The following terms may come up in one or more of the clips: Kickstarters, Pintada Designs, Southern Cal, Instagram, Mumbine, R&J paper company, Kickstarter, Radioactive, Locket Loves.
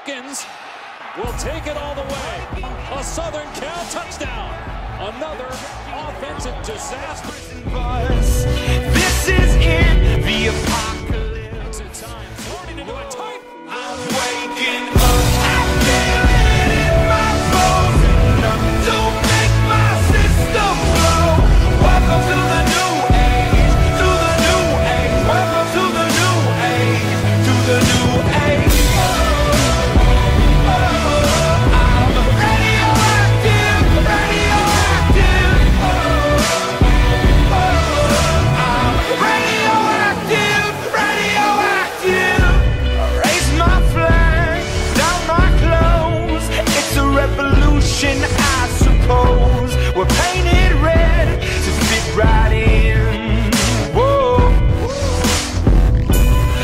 Hawkins will take it all the way. A Southern Cal touchdown. Another offensive disaster. This is in the apocalypse. It's time, turning into a tight. I'm waking up. I'm feeling it in my bones. Enough to make my system blow. Welcome to the new age. To the new age. Welcome to the new age. To the new age. I'm radioactive. Radioactive. I'm radioactive. Radioactive. Raise my flag, down my clothes. It's a revolution, I suppose. We're painted red to fit right in. Whoa.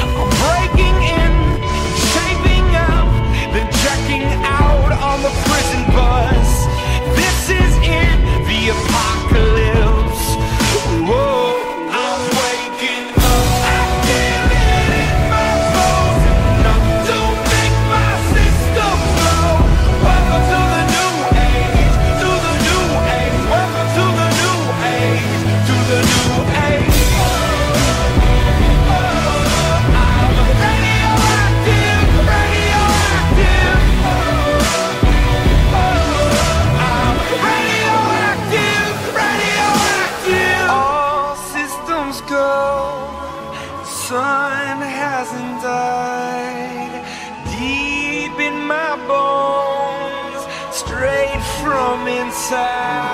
I'm breaking in, shaping up, then checking out on the prison bus. This is in the apocalypse. Whoa. I'm waking up. I'm feeling it in my bones. Enough to make my system blow. Welcome to the new age. To the new age. Welcome to the new age. To the new age. I'm radioactive. Radioactive. I'm radioactive. Radioactive. All systems go. Sun hasn't died. Deep in my bones, straight from inside.